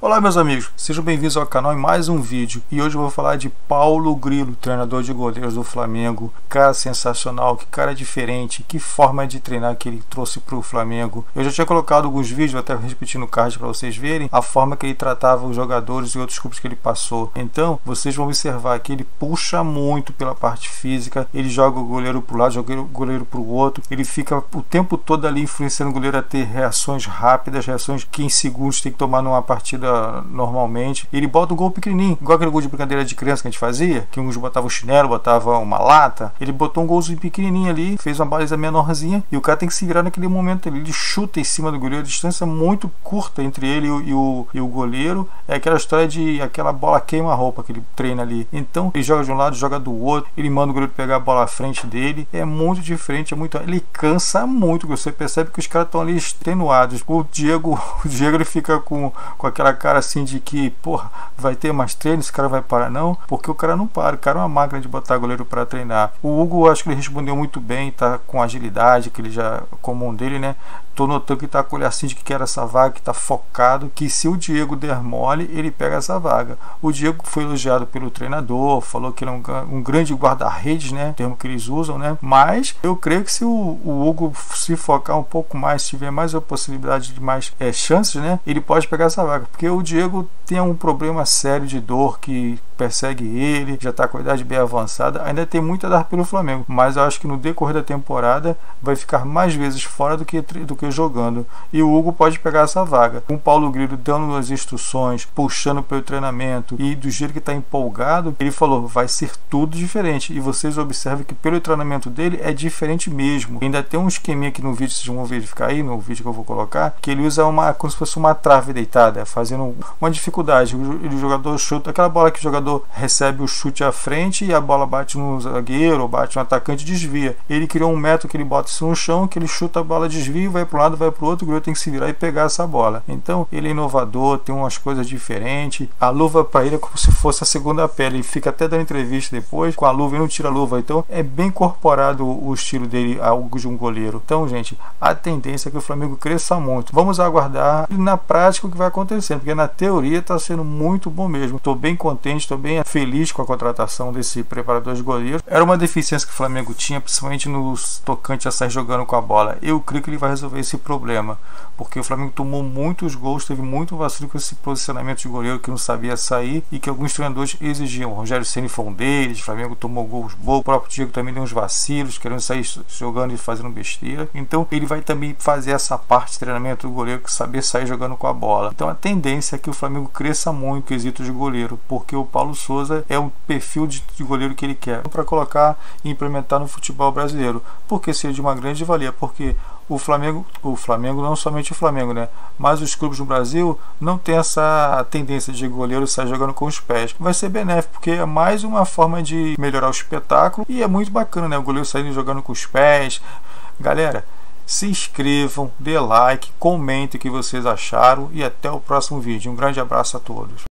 Olá meus amigos, sejam bem-vindos ao canal em mais um vídeo. E hoje eu vou falar de Paulo Grilo, treinador de goleiros do Flamengo. Cara sensacional, que cara diferente, que forma de treinar que ele trouxe para o Flamengo. Eu já tinha colocado alguns vídeos, até repetindo o card para vocês verem, a forma que ele tratava os jogadores e outros clubes que ele passou. Então, vocês vão observar que ele puxa muito pela parte física, ele joga o goleiro para o lado, joga o goleiro para o outro, ele fica o tempo todo ali influenciando o goleiro a ter reações rápidas, reações que em segundos tem que tomar numa partida normalmente. Ele bota um gol pequenininho, igual aquele gol de brincadeira de criança que a gente fazia, que uns botavam um chinelo, botavam uma lata. Ele botou um golzinho pequenininho ali, fez uma baliza menorzinha e o cara tem que se virar naquele momento ali. Ele chuta em cima do goleiro, a distância muito curta entre ele e o goleiro. É aquela história de aquela bola queima-roupa que ele treina ali. Então ele joga de um lado, joga do outro, ele manda o goleiro pegar a bola à frente dele. É muito diferente, é muito... ele cansa muito, você percebe que os caras estão ali extenuados. O Diego ele fica com aquela cara assim de que, porra, vai ter mais treino, esse cara vai parar não, porque o cara não para, o cara é uma máquina de botar goleiro para treinar. O Hugo, acho que ele respondeu muito bem, tá com agilidade, que ele já comum dele, né? Tô notando que tá com o olhar assim de que quer essa vaga, que tá focado, que se o Diego der mole, ele pega essa vaga. O Diego foi elogiado pelo treinador, falou que ele é um grande guarda-redes, né? Termo que eles usam, né? Mas eu creio que se o Hugo se focar um pouco mais, tiver mais a possibilidade de mais chances, né? Ele pode pegar essa vaga, porque o Diego tem um problema sério de dor que persegue ele, já está com a idade bem avançada, ainda tem muito a dar pelo Flamengo, mas eu acho que no decorrer da temporada vai ficar mais vezes fora do que jogando, e o Hugo pode pegar essa vaga. Com o Paulo Grilo dando as instruções, puxando pelo treinamento e do jeito que está empolgado, ele falou, vai ser tudo diferente, e vocês observam que pelo treinamento dele é diferente mesmo. Ainda tem um esqueminha aqui no vídeo, vocês vão verificar aí, no vídeo que eu vou colocar, que ele usa uma, como se fosse uma trave deitada, fazendo uma dificuldade, o jogador chuta, aquela bola que o jogador recebe o chute à frente e a bola bate no zagueiro, bate no atacante, desvia. Ele criou um método que ele bota isso no chão, que ele chuta a bola, desvia, vai para um lado, vai para o outro, o goleiro tem que se virar e pegar essa bola. Então ele é inovador, tem umas coisas diferentes. A luva para ele é como se fosse a segunda pele, ele fica até dando entrevista depois com a luva e não tira a luva. Então é bem incorporado o estilo dele ao de um goleiro. Então, gente, a tendência é que o Flamengo cresça muito. Vamos aguardar na prática o que vai acontecer, porque na teoria está sendo muito bom mesmo. Estou bem contente, estou bem feliz com a contratação desse preparador de goleiro. Era uma deficiência que o Flamengo tinha, principalmente no tocante a sair jogando com a bola. Eu creio que ele vai resolver esse problema, porque o Flamengo tomou muitos gols, teve muito vacilo com esse posicionamento de goleiro que não sabia sair e que alguns treinadores exigiam. O Rogério Ceni foi um deles, o Flamengo tomou gols bons, o próprio Diego também deu uns vacilos, querendo sair jogando e fazendo besteira. Então ele vai também fazer essa parte de treinamento do goleiro, que saber sair jogando com a bola. Então a tendência é que o Flamengo cresça muito no quesito de goleiro, porque o Paulo Souza é o perfil de goleiro que ele quer para colocar e implementar no futebol brasileiro, porque seria de uma grande valia, porque o Flamengo não somente o Flamengo, né? Mas os clubes no Brasil não tem essa tendência de goleiro sair jogando com os pés. Vai ser benéfico, porque é mais uma forma de melhorar o espetáculo e é muito bacana, né? O goleiro saindo jogando com os pés. Galera, se inscrevam, dê like, comentem o que vocês acharam e até o próximo vídeo. Um grande abraço a todos.